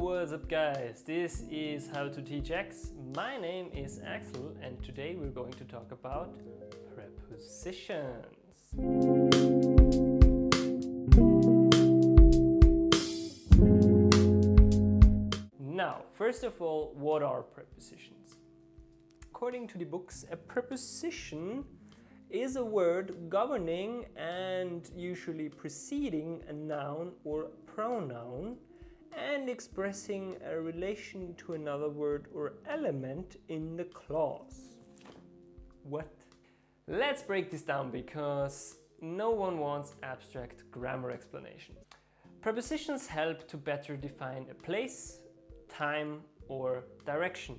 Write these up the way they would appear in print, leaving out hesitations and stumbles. What's up guys, this is How to Teach X. My name is Axel and today we're going to talk about prepositions. Now, first of all, what are prepositions? According to the books, a preposition is a word governing and usually preceding a noun or pronoun and expressing a relation to another word or element in the clause. What? Let's break this down because no one wants abstract grammar explanations. Prepositions help to better define a place, time or direction.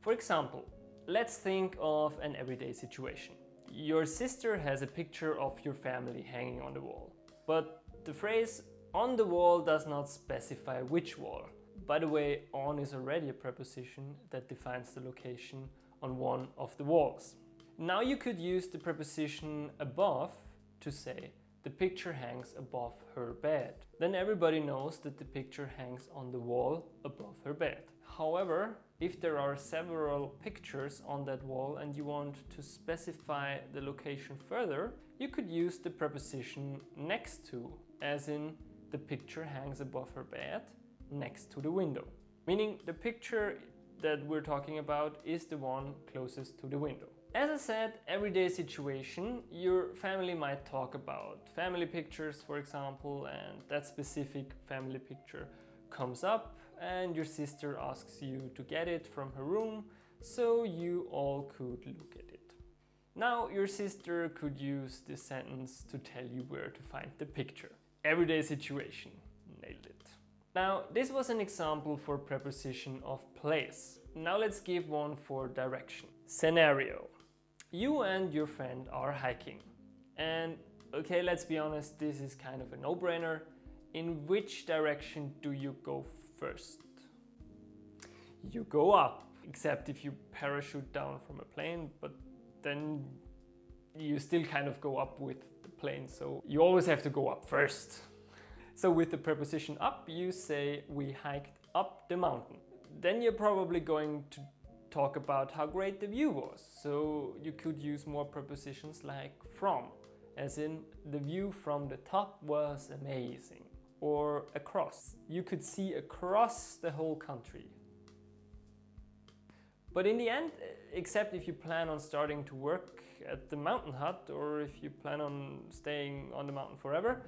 For example, let's think of an everyday situation. Your sister has a picture of your family hanging on the wall, but the phrase on the wall does not specify which wall. By the way, on is already a preposition that defines the location on one of the walls. Now you could use the preposition above to say the picture hangs above her bed. Then everybody knows that the picture hangs on the wall above her bed. However, if there are several pictures on that wall and you want to specify the location further, you could use the preposition next to, as in the picture hangs above her bed next to the window. Meaning the picture that we're talking about is the one closest to the window. As I said, everyday situation, your family might talk about family pictures, for example, and that specific family picture comes up and your sister asks you to get it from her room, so you all could look at it. Now your sister could use this sentence to tell you where to find the picture. Everyday situation, nailed it. Now this was an example for preposition of place. Now let's give one for direction. Scenario: you and your friend are hiking. And okay, let's be honest, this is kind of a no-brainer. In which direction do you go first? You go up, except if you parachute down from a plane, but then you still kind of go up with the plane, so you always have to go up first. So with the preposition up, you say we hiked up the mountain. Then you're probably going to talk about how great the view was, so you could use more prepositions like from, as in the view from the top was amazing. Or across. You could see across the whole country. But in the end, except if you plan on starting to work at the mountain hut or if you plan on staying on the mountain forever,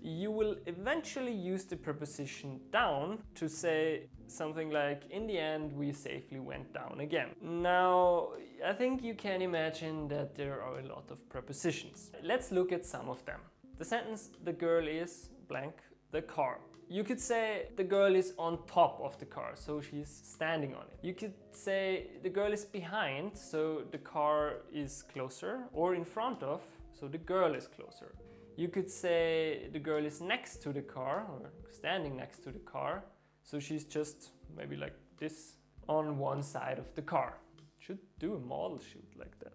you will eventually use the preposition down to say something like, in the end, we safely went down again. Now, I think you can imagine that there are a lot of prepositions. Let's look at some of them. The sentence, the girl is blank the car. You could say the girl is on top of the car, so she's standing on it. You could say the girl is behind, so the car is closer, or in front of, so the girl is closer. You could say the girl is next to the car, or standing next to the car, so she's just maybe like this on one side of the car. Should do a model shoot like that.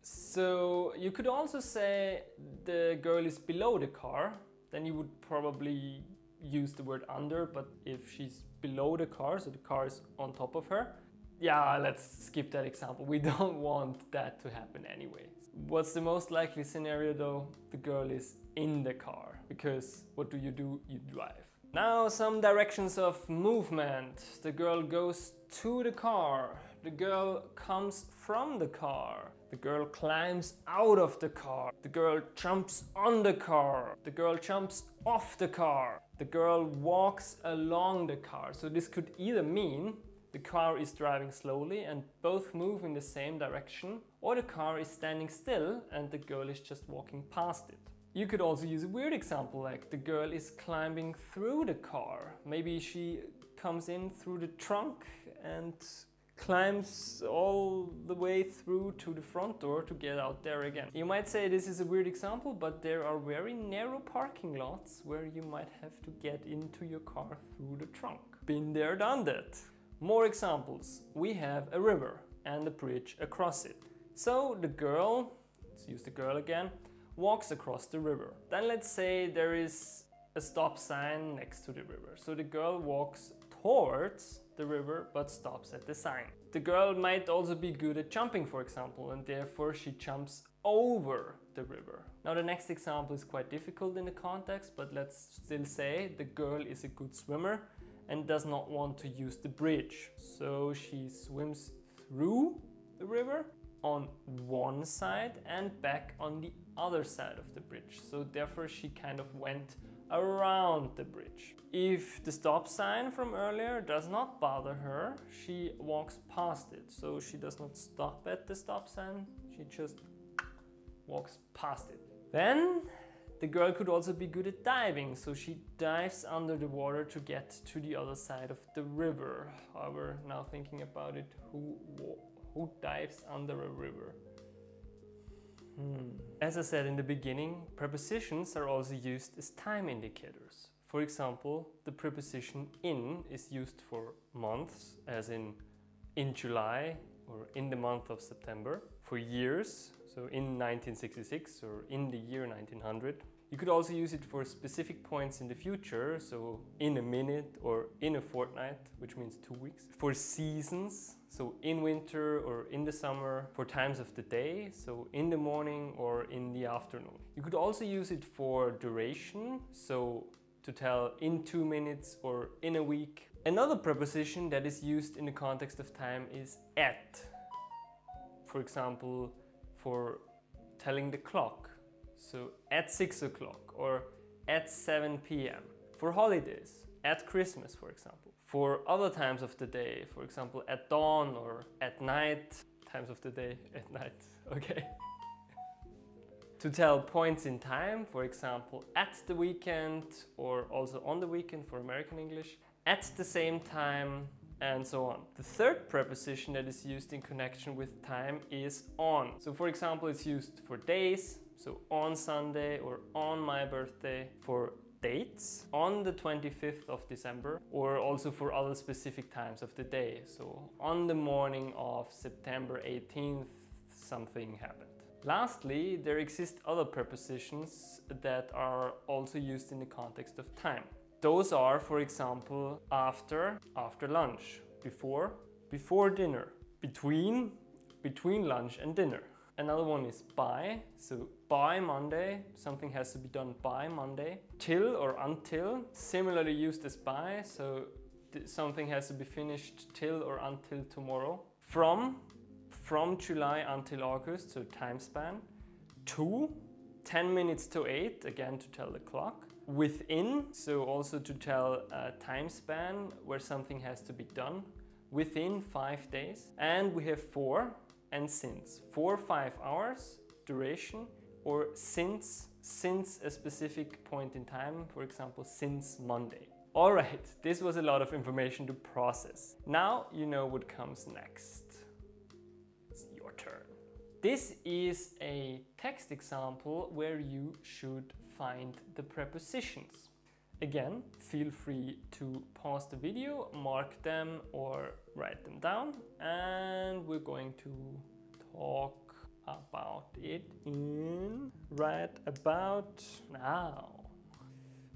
So you could also say the girl is below the car. Then you would probably use the word under, but if she's below the car, so the car is on top of her, yeah, let's skip that example. We don't want that to happen anyway. What's the most likely scenario though? The girl is in the car, because what do? You drive. Now some directions of movement. The girl goes to the car. The girl comes from the car. The girl climbs out of the car. The girl jumps on the car. The girl jumps off the car. The girl walks along the car. So this could either mean the car is driving slowly and both move in the same direction, or the car is standing still and the girl is just walking past it. You could also use a weird example like the girl is climbing through the car. Maybe she comes in through the trunk and climbs all the way through to the front door to get out there again. You might say this is a weird example, but there are very narrow parking lots where you might have to get into your car through the trunk. Been there, done that. More examples. We have a river and a bridge across it. So the girl, let's use the girl again, walks across the river. Then let's say there is a stop sign next to the river. So the girl walks towards the river but stops at the sign. The girl might also be good at jumping, for example, and therefore she jumps over the river. Now the next example is quite difficult in the context, but let's still say the girl is a good swimmer and does not want to use the bridge. So she swims through the river on one side and back on the other side of the bridge. So therefore she kind of went around the bridge. If the stop sign from earlier does not bother her, she walks past it. So she does not stop at the stop sign, she just walks past it. Then the girl could also be good at diving, so she dives under the water to get to the other side of the river. However, now thinking about it, who dives under a river? As I said in the beginning, prepositions are also used as time indicators. For example, the preposition in is used for months, as in July or in the month of September. For years, so in 1966 or in the year 1900. You could also use it for specific points in the future, so in a minute or in a fortnight, which means 2 weeks. For seasons, so in winter or in the summer. For times of the day, so in the morning or in the afternoon. You could also use it for duration, so to tell in 2 minutes or in a week. Another preposition that is used in the context of time is at. For example, for telling the clock. So at 6 o'clock or at 7 p.m. For holidays, at Christmas, for example. For other times of the day, for example, at dawn or at night. Times of the day, at night, okay. To tell points in time, for example, at the weekend or also on the weekend for American English, at the same time, and so on. The third preposition that is used in connection with time is on. So for example, it's used for days, so on Sunday or on my birthday, for dates, on the 25th of December, or also for other specific times of the day. So on the morning of September 18th, something happened. Lastly, there exist other prepositions that are also used in the context of time. Those are, for example, after lunch, before dinner, between lunch and dinner. Another one is by, so by Monday, something has to be done by Monday. Till or until, similarly used as by, so something has to be finished till or until tomorrow. From July until August, so time span. To, 10 minutes to 8, again to tell the clock. Within, so also to tell a time span where something has to be done. Within 5 days. And we have for and since. For 5 hours, duration, or since a specific point in time, for example, since Monday. All right, this was a lot of information to process. Now you know what comes next. It's your turn. This is a text example where you should find the prepositions. Again, feel free to pause the video, mark them or write them down, and we're going to talk about it right about now.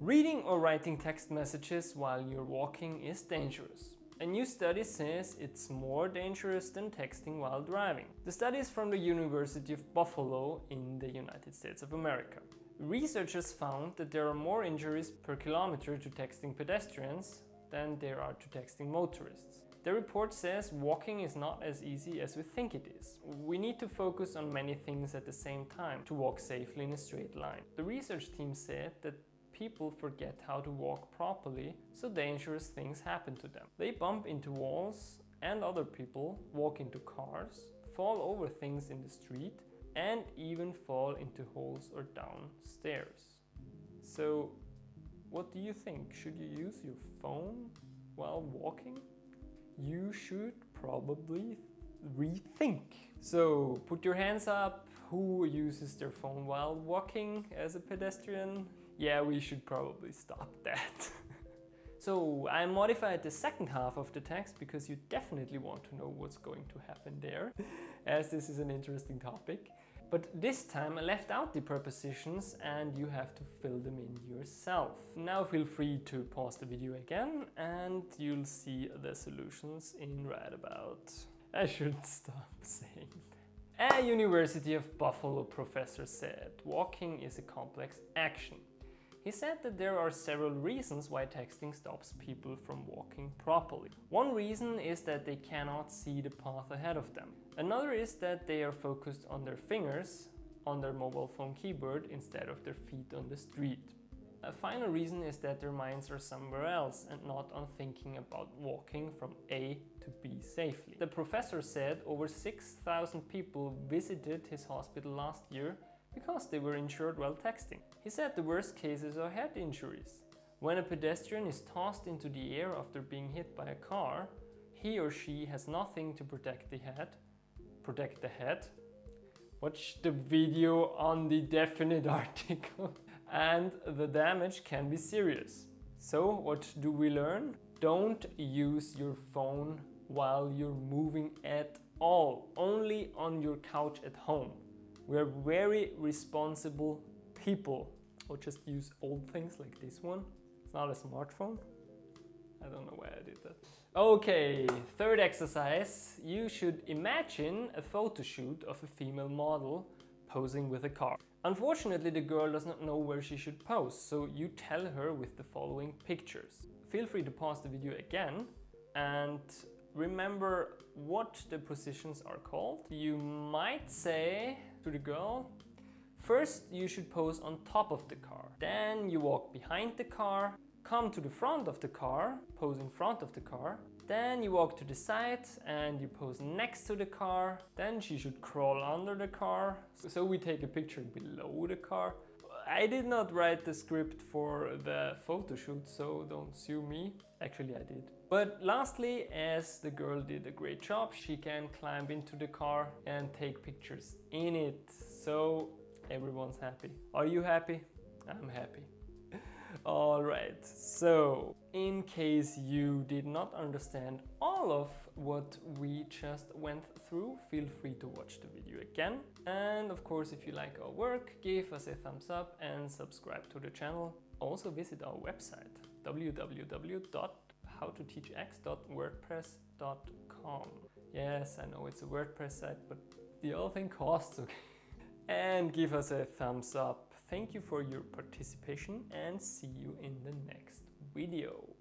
Reading or writing text messages while you're walking is dangerous. A new study says it's more dangerous than texting while driving. The study is from the University of Buffalo in the United States of America. Researchers found that there are more injuries per kilometer to texting pedestrians than there are to texting motorists. The report says walking is not as easy as we think it is. We need to focus on many things at the same time to walk safely in a straight line. The research team said that people forget how to walk properly, so dangerous things happen to them. They bump into walls and other people, walk into cars, fall over things in the street, and even fall into holes or down stairs. So, what do you think? Should you use your phone while walking? You should probably rethink. So, put your hands up. Who uses their phone while walking as a pedestrian? Yeah, we should probably stop that. So I modified the second half of the text because you definitely want to know what's going to happen there, as this is an interesting topic. But this time I left out the prepositions and you have to fill them in yourself. Now feel free to pause the video again and you'll see the solutions in right about... I should stop saying that. A University of Buffalo professor said walking is a complex action. He said that there are several reasons why texting stops people from walking properly. One reason is that they cannot see the path ahead of them. Another is that they are focused on their fingers on their mobile phone keyboard instead of their feet on the street. A final reason is that their minds are somewhere else and not on thinking about walking from A to B safely. The professor said over 6,000 people visited his hospital last year because they were injured while texting. He said the worst cases are head injuries. When a pedestrian is tossed into the air after being hit by a car, he or she has nothing to protect the head. Protect the head? Watch the video on the definite article. And the damage can be serious. So what do we learn? Don't use your phone while you're moving at all, only on your couch at home. We're very responsible people. Or just use old things like this one. It's not a smartphone. I don't know why I did that. Okay, third exercise. You should imagine a photo shoot of a female model posing with a car. Unfortunately, the girl does not know where she should pose, so you tell her with the following pictures. Feel free to pause the video again and remember what the positions are called. You might say to the girl, first you should pose on top of the car, then you walk behind the car, come to the front of the car, pose in front of the car, then you walk to the side and you pose next to the car, then she should crawl under the car. So we take a picture below the car. I did not write the script for the photo shoot, so don't sue me. Actually, I did. But lastly, as the girl did a great job, she can climb into the car and take pictures in it. So everyone's happy. Are you happy? I'm happy. Alright, so in case you did not understand all of what we just went through, feel free to watch the video again. And of course, if you like our work, give us a thumbs up and subscribe to the channel. Also visit our website www.howtoteachx.wordpress.com. Yes, I know it's a WordPress site, but the whole thing costs, okay? And give us a thumbs up. Thank you for your participation and see you in the next video.